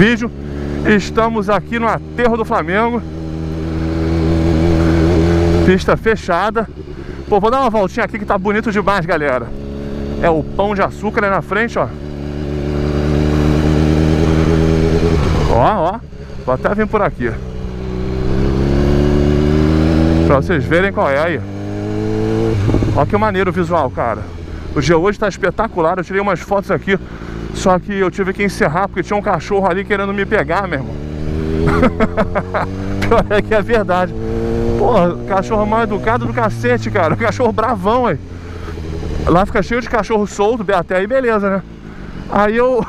vídeo. Estamos aqui no Aterro do Flamengo, pista fechada. Pô, vou dar uma voltinha aqui que tá bonito demais, galera. É o Pão de Açúcar ali na frente, ó. Ó, ó, vou até vir por aqui pra vocês verem qual é aí. Ó que maneiro o visual, cara. O dia hoje tá espetacular, eu tirei umas fotos aqui. Só que eu tive que encerrar porque tinha um cachorro ali querendo me pegar, meu irmão. Pior é que é verdade. Porra, cachorro mal educado do cacete, cara. Cachorro bravão, aí. Lá fica cheio de cachorro solto, até aí beleza, né? Aí eu...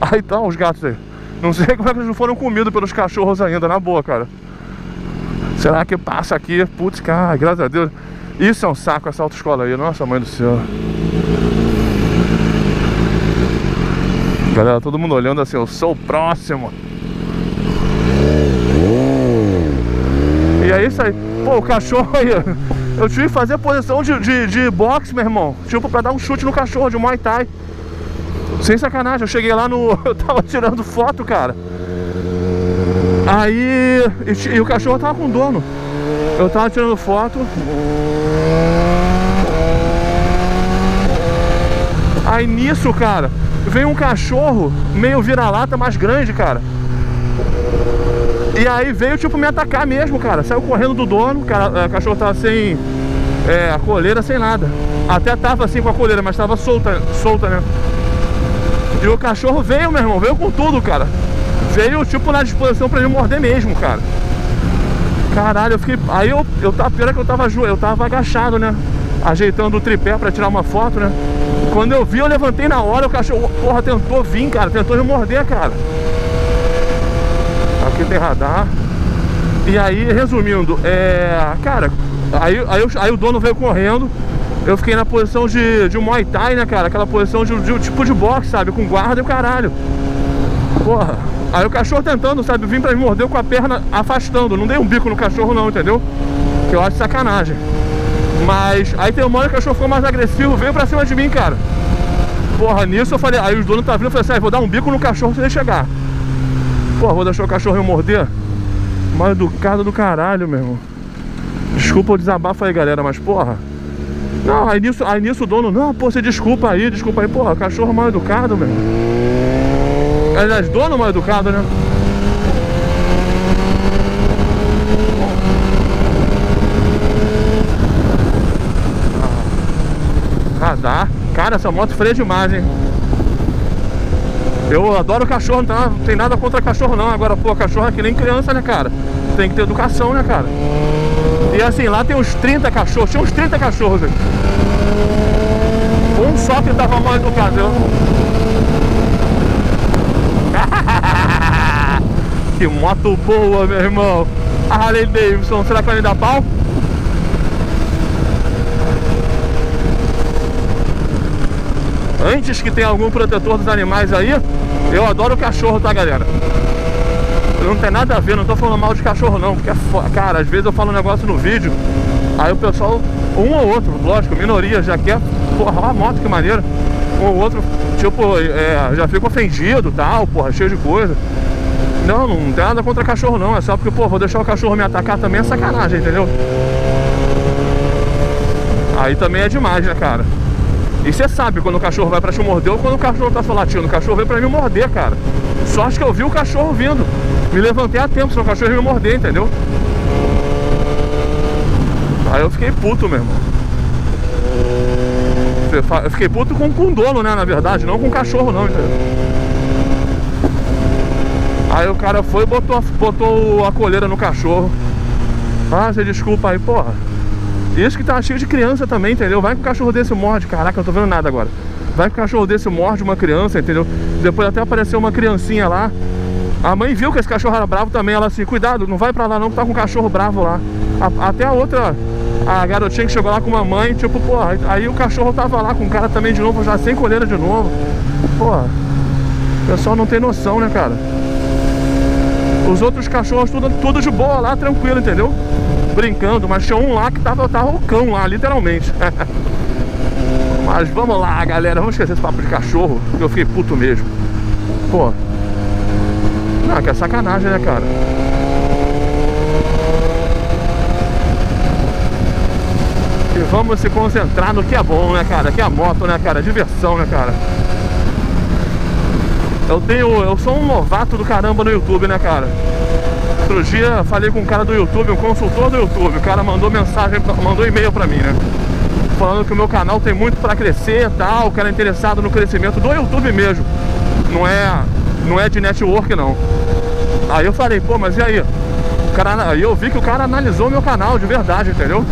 aí estão os gatos aí. Não sei como é que eles não foram comidos pelos cachorros ainda, na boa, cara. Será que passa aqui? Putz, cara, graças a Deus. Isso é um saco, essa autoescola aí. Nossa, mãe do céu. Galera, todo mundo olhando assim, eu sou o próximo. E é isso aí. Pô, o cachorro aí, eu tive que fazer posição de boxe, meu irmão. Tipo, pra dar um chute no cachorro de Muay Thai. Sem sacanagem, eu cheguei lá no... eu tava tirando foto, cara. Aí... e o cachorro tava com o dono. Eu tava tirando foto. Aí nisso, cara, veio um cachorro meio vira-lata, mais grande, cara. E aí veio, tipo, me atacar mesmo, cara. Saiu correndo do dono, cara, o cachorro tava sem a coleira, sem nada. Até tava assim com a coleira, mas tava solta, né? E o cachorro veio, meu irmão, veio com tudo, cara. Veio, tipo, na disposição pra ele morder mesmo, cara. Caralho, eu fiquei... aí eu tava... pior é que eu tava agachado, né? Ajeitando o tripé pra tirar uma foto, né? Quando eu vi, eu levantei na hora, o cachorro, porra, tentou vir, cara, tentou me morder, cara. Aqui tem radar. E aí, resumindo, cara, aí o dono veio correndo. Eu fiquei na posição de Muay Thai, né, cara? Aquela posição de tipo de boxe, sabe? Com guarda e o caralho. Porra. Aí o cachorro tentando, sabe? Vim pra me morder com a perna afastando. Não dei um bico no cachorro, não, entendeu? Que eu acho sacanagem. Mas aí tem uma hora que o cachorro ficou mais agressivo, veio pra cima de mim, cara. Porra, nisso eu falei... aí os donos tá vindo, eu falei assim, vou dar um bico no cachorro se ele chegar. Porra, vou deixar o cachorro me morder? Mal educado do caralho, meu irmão. Desculpa o desabafo aí, galera, mas porra... não, aí nisso o dono, não, pô, você desculpa aí, porra, cachorro mal educado, meu. Aliás, dono mal educado, né? Radar, cara, essa moto freia demais, hein? Eu adoro cachorro, não tem nada contra cachorro, não. Agora, pô, cachorro é que nem criança, né, cara? Tem que ter educação, né, cara? E assim, lá tem uns 30 cachorros, tinha uns 30 cachorros, gente. Um só que tava mal educado, eu... que moto boa, meu irmão. A Harley Davidson, será que vai me dar pau? Antes que tenha algum protetor dos animais aí, eu adoro cachorro, tá, galera? Não tem nada a ver, não tô falando mal de cachorro não, porque, cara, às vezes eu falo um negócio no vídeo, aí o pessoal, um ou outro, lógico, minoria, já quer, porra, olha a moto, que maneira. Um ou outro, tipo, já fica ofendido, tal, porra, cheio de coisa. Não, não tem nada contra cachorro não, é só porque, pô, vou deixar o cachorro me atacar também é sacanagem, entendeu? Aí também é demais, né, cara? E você sabe quando o cachorro vai pra te morder ou quando o cachorro tá só latindo. O cachorro veio pra me morder, cara. Sorte que eu vi o cachorro vindo. Me levantei a tempo, senão o cachorro ia me morder, entendeu? Aí eu fiquei puto, meu irmão. Eu fiquei puto com o dono, né, na verdade. Não com o cachorro, não, entendeu? Aí o cara foi e botou a coleira no cachorro. Ah, você desculpa aí, porra. Isso que tá cheio de criança também, entendeu? Vai que o cachorro desse morde, caraca, eu não tô vendo nada agora. Vai que o cachorro desse morde uma criança, entendeu? Depois até apareceu uma criancinha lá. A mãe viu que esse cachorro era bravo também. Ela assim, cuidado, não vai pra lá não, que tá com um cachorro bravo lá. Até a outra, a garotinha que chegou lá com a mãe, tipo, porra. Aí o cachorro tava lá com o cara também de novo, já sem coleira de novo. Porra, o pessoal não tem noção, né, cara? Os outros cachorros tudo de boa lá, tranquilo, entendeu? Brincando, mas tinha um lá que tava o cão lá, literalmente. Mas vamos lá, galera, vamos esquecer esse papo de cachorro, que eu fiquei puto mesmo. Pô, Ah, que é sacanagem, né, cara? E vamos se concentrar no que é bom, né, cara? Que é a moto, né, cara? Diversão, né, cara? Eu sou um novato do caramba no YouTube, né, cara? Outro dia falei com um cara do YouTube, um consultor do YouTube. O cara mandou mensagem, mandou e-mail pra mim, né? Falando que o meu canal tem muito pra crescer e tal. O cara é interessado no crescimento do YouTube mesmo. Não é de network, não. Aí eu falei, pô, mas e aí? Aí eu vi que o cara analisou meu canal de verdade, entendeu?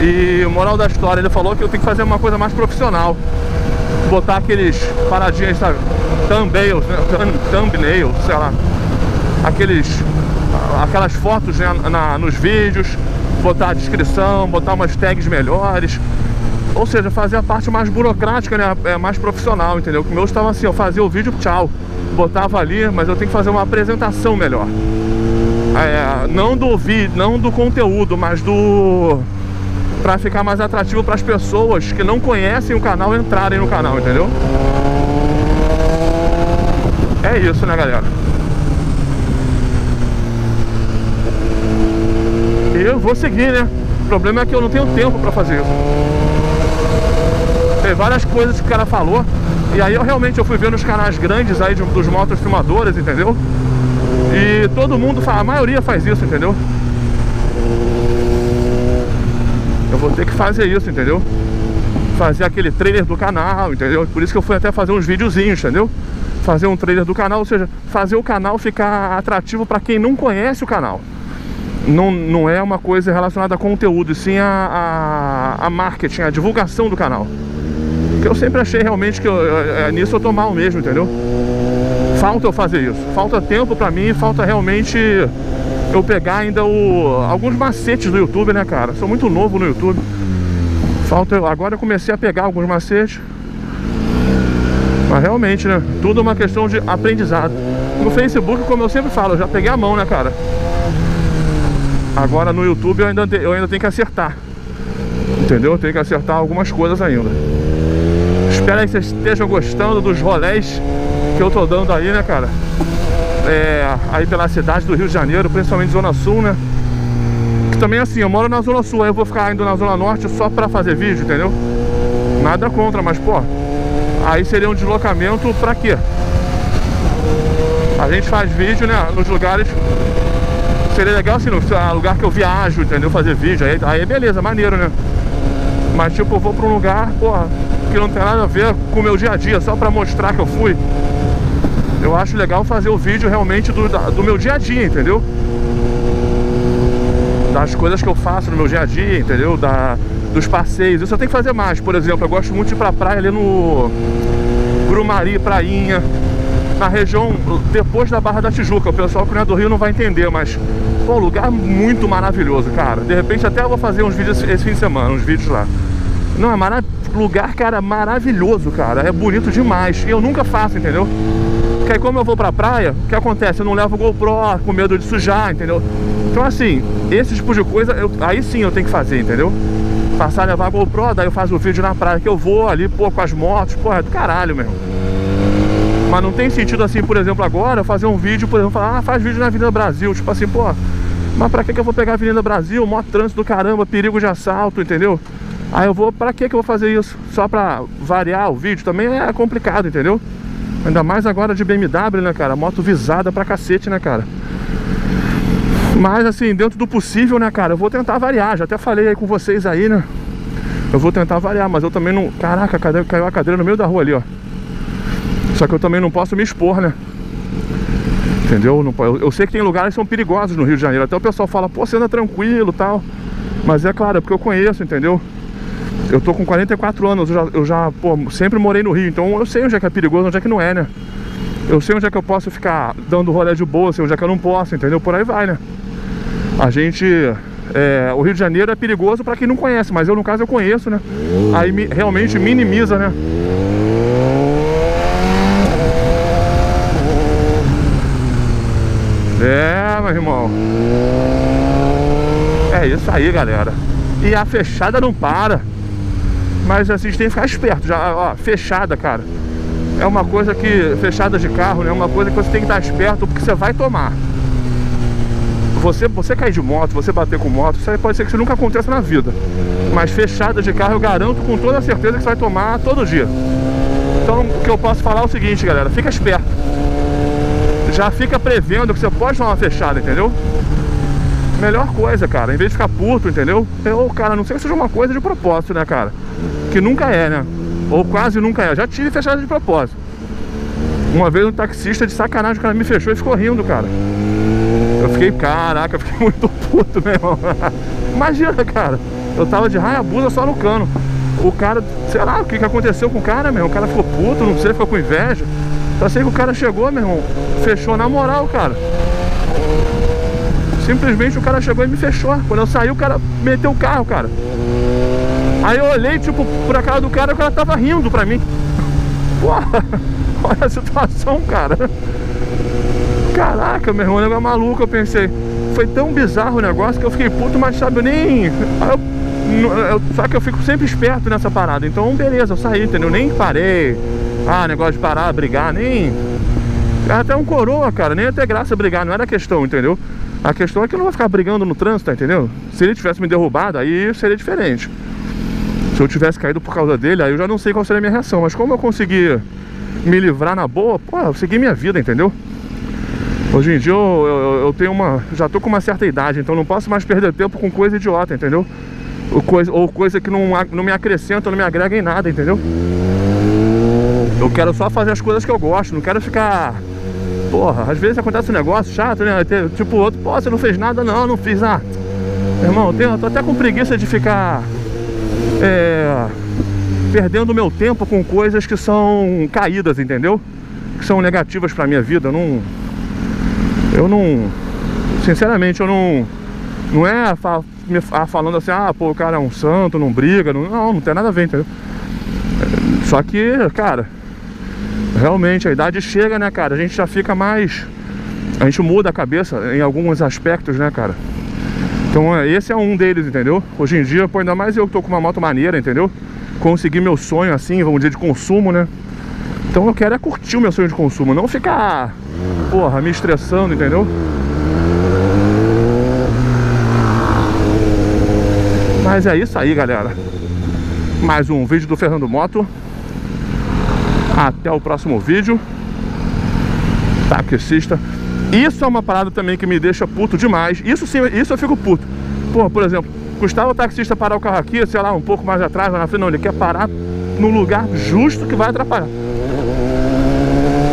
E moral da história, ele falou que eu tenho que fazer uma coisa mais profissional. Botar aqueles paradinhas, sabe? Thumbnails, né? Thumbnail, sei lá. Aquelas fotos, né? Nos vídeos. Botar a descrição, botar umas tags melhores. Ou seja, fazer a parte mais burocrática, né? É mais profissional, entendeu? Que o meu estava assim, eu fazia o vídeo, tchau. Botava ali, mas eu tenho que fazer uma apresentação melhor. É, não do vídeo, não do conteúdo, mas do... Pra ficar mais atrativo para as pessoas que não conhecem o canal entrarem no canal, entendeu? É isso, né, galera? E eu vou seguir, né? O problema é que eu não tenho tempo pra fazer isso. Tem várias coisas que o cara falou. E aí eu fui ver nos canais grandes aí dos motofilmadores, entendeu? E todo mundo, a maioria faz isso, entendeu? Eu vou ter que fazer isso, entendeu? Fazer aquele trailer do canal, entendeu? Por isso que eu fui até fazer uns videozinhos, entendeu? Fazer um trailer do canal, ou seja, fazer o canal ficar atrativo pra quem não conhece o canal. Não é uma coisa relacionada a conteúdo, e sim a marketing, a divulgação do canal. Porque eu sempre achei realmente que nisso eu tô mal mesmo, entendeu? Falta eu fazer isso, falta tempo pra mim, falta realmente... eu pegar ainda alguns macetes do YouTube, né, cara? Sou muito novo no YouTube. Agora eu comecei a pegar alguns macetes. Mas realmente, né? Tudo é uma questão de aprendizado. No Facebook, como eu sempre falo, eu já peguei a mão, né, cara? Agora no YouTube eu ainda tenho que acertar. Entendeu? Eu tenho que acertar algumas coisas ainda. Espero que vocês estejam gostando dos rolés que eu tô dando aí, né, cara? Aí pela cidade do Rio de Janeiro, principalmente Zona Sul, né? Que também assim, eu moro na Zona Sul, aí eu vou ficar indo na Zona Norte só pra fazer vídeo, entendeu? Nada contra, mas pô, aí seria um deslocamento pra quê? A gente faz vídeo, né, nos lugares. Seria legal assim, no lugar que eu viajo, entendeu? Fazer vídeo, aí beleza, maneiro, né? Mas tipo, eu vou pra um lugar, porra, que não tem nada a ver com o meu dia a dia, só pra mostrar que eu fui. Eu acho legal fazer o vídeo realmente do meu dia a dia, entendeu? Das coisas que eu faço no meu dia a dia, entendeu? Dos passeios, isso eu tenho que fazer mais. Por exemplo, eu gosto muito de ir pra praia ali no Grumari, Prainha. Na região, depois da Barra da Tijuca. O pessoal que não é do Rio não vai entender, mas... pô, lugar muito maravilhoso, cara. De repente até eu vou fazer uns vídeos esse fim de semana, uns vídeos lá. Não, é lugar, cara, maravilhoso, cara. É bonito demais. E eu nunca faço, entendeu? Porque aí como eu vou pra praia, o que acontece? Eu não levo o GoPro, com medo de sujar, entendeu? Então assim, esse tipo de coisa, aí sim eu tenho que fazer, entendeu? Passar a levar a GoPro, daí eu faço o vídeo na praia que eu vou ali, pô, com as motos, pô, é do caralho mesmo. Mas não tem sentido assim, por exemplo, agora, eu fazer um vídeo, por exemplo, falar, ah, faz vídeo na Avenida Brasil, tipo assim, pô, mas pra que eu vou pegar a Avenida Brasil, mó trânsito do caramba, perigo de assalto, entendeu? Aí eu vou, pra que eu vou fazer isso? Só pra variar o vídeo? Também é complicado, entendeu? Ainda mais agora de BMW, né, cara? Moto visada pra cacete, né, cara? Mas, assim, dentro do possível, né, cara? Eu vou tentar variar, já até falei aí com vocês aí, né? Eu vou tentar variar, mas eu também não... Caraca, caiu a cadeira no meio da rua ali, ó. Só que eu também não posso me expor, né? Entendeu? Eu sei que tem lugares que são perigosos no Rio de Janeiro. Até o pessoal fala, pô, você anda tranquilo e tal. Mas é claro, é porque eu conheço, entendeu? Eu tô com 44 anos, pô, sempre morei no Rio, então eu sei onde é que é perigoso, onde é que não é, né? Eu sei onde é que eu posso ficar dando rolê de boa, sei onde é que eu não posso, entendeu? Por aí vai, né? O Rio de Janeiro é perigoso pra quem não conhece, mas eu, no caso, eu conheço, né? Aí realmente minimiza, né? É, meu irmão. É isso aí, galera. E a fechada não para. Mas assim, a gente tem que ficar esperto já, ó, fechada, cara. é uma coisa que, fechada de carro, né, é uma coisa que você tem que estar esperto, porque você vai tomar. Você cair de moto, você bater com moto, isso aí pode ser que isso nunca aconteça na vida. Mas fechada de carro eu garanto com toda a certeza que você vai tomar todo dia. Então o que eu posso falar é o seguinte, galera, fica esperto. Já fica prevendo que você pode tomar uma fechada, entendeu? Melhor coisa, cara, em vez de ficar puto, entendeu? Ou, cara, não sei se seja uma coisa de propósito, né, cara? Que nunca é, né? Ou quase nunca é. Eu já tive fechada de propósito. Uma vez um taxista de sacanagem, o cara me fechou e ficou rindo, cara. Eu fiquei, caraca, eu fiquei muito puto, meu irmão. Imagina, cara, eu tava de Hayabusa só no cano. O cara, sei lá, o que aconteceu com o cara, meu irmão? O cara ficou puto, não sei, ficou com inveja. Só sei que o cara chegou, meu irmão, fechou na moral, cara. Simplesmente o cara chegou e me fechou. Quando eu saí, o cara meteu o carro, cara. Aí eu olhei, tipo, pra cara do cara, o cara tava rindo pra mim. Porra, olha a situação, cara. Caraca, meu irmão, o negócio é maluco, eu pensei. Foi tão bizarro o negócio que eu fiquei puto, mas sabe, eu nem... só que eu fico sempre esperto nessa parada. Então, beleza, eu saí, entendeu? Nem parei. Ah, negócio de parar, brigar, nem... Era até um coroa, cara, nem ia ter graça brigar, não era questão, entendeu? A questão é que eu não vou ficar brigando no trânsito, tá entendendo? Se ele tivesse me derrubado, aí seria diferente. Se eu tivesse caído por causa dele, aí eu já não sei qual seria a minha reação. Mas como eu consegui me livrar na boa, pô, eu segui minha vida, entendeu? Hoje em dia eu tenho uma... já tô com uma certa idade, então não posso mais perder tempo com coisa idiota, entendeu? Ou coisa que não me acrescenta, não me agrega em nada, entendeu? Eu quero só fazer as coisas que eu gosto, não quero ficar... Porra, às vezes acontece um negócio chato, né? Tipo, outro, pô, você não fez nada? Não, não fiz nada. Irmão, eu tô até com preguiça de ficar perdendo meu tempo com coisas que são caídas, entendeu? Que são negativas pra minha vida. Eu não... Sinceramente, eu não... Não é falando assim, ah, pô, o cara é um santo, não briga. Não tem nada a ver, entendeu? Só que, cara... Realmente, a idade chega, né, cara? A gente já fica mais... A gente muda a cabeça em alguns aspectos, né, cara? Então, esse é um deles, entendeu? Hoje em dia, pô, ainda mais eu que tô com uma moto maneira, entendeu? Consegui meu sonho, assim, vamos dizer, de consumo, né? Então, eu quero é curtir o meu sonho de consumo, não ficar, porra, me estressando, entendeu? Mas é isso aí, galera. Mais um vídeo do Fernando Moto. Até o próximo vídeo. Taxista. Isso é uma parada também que me deixa puto demais. Isso sim, isso eu fico puto. Pô, por exemplo, custava o taxista parar o carro aqui, sei lá, um pouco mais atrás, lá na frente. Não, ele quer parar no lugar justo que vai atrapalhar.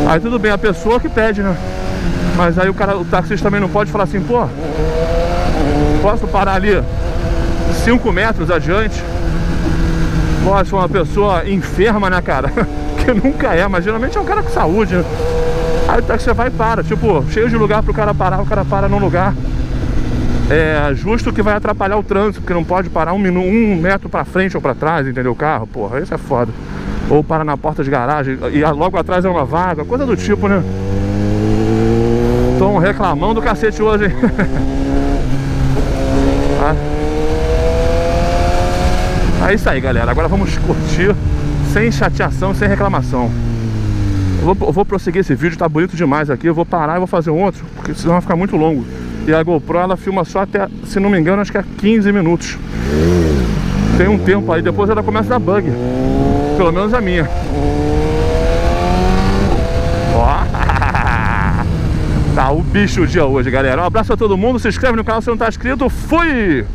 Aí tudo bem, a pessoa que pede, né? Mas aí o taxista também não pode falar assim, pô, posso parar ali 5 metros adiante? Pô, se for uma pessoa enferma, né, cara? Nunca é, mas geralmente é um cara com saúde, né? Aí o taxista vai e para, tipo, cheio de lugar pro cara parar, o cara para num lugar justo que vai atrapalhar o trânsito, porque não pode parar um metro pra frente ou pra trás, entendeu? O carro, porra, isso é foda. Ou para na porta de garagem e logo atrás é uma vaga, coisa do tipo, né? Estão reclamando do cacete hoje, hein? É isso aí, galera, agora vamos curtir. Sem chateação, sem reclamação. Eu vou prosseguir esse vídeo, tá bonito demais aqui. Eu vou parar e vou fazer um outro, porque senão vai ficar muito longo. E a GoPro, ela filma só até, se não me engano, acho que é 15 minutos. Tem um tempo aí, depois ela começa a dar bug. Pelo menos a minha. Ó, tá o bicho o dia hoje, galera. Um abraço a todo mundo, se inscreve no canal se não tá inscrito. Fui!